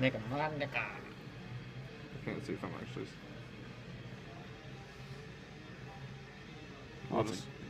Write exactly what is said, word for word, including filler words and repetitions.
Nigga, nigga. I can't see if I'm actually. I'll just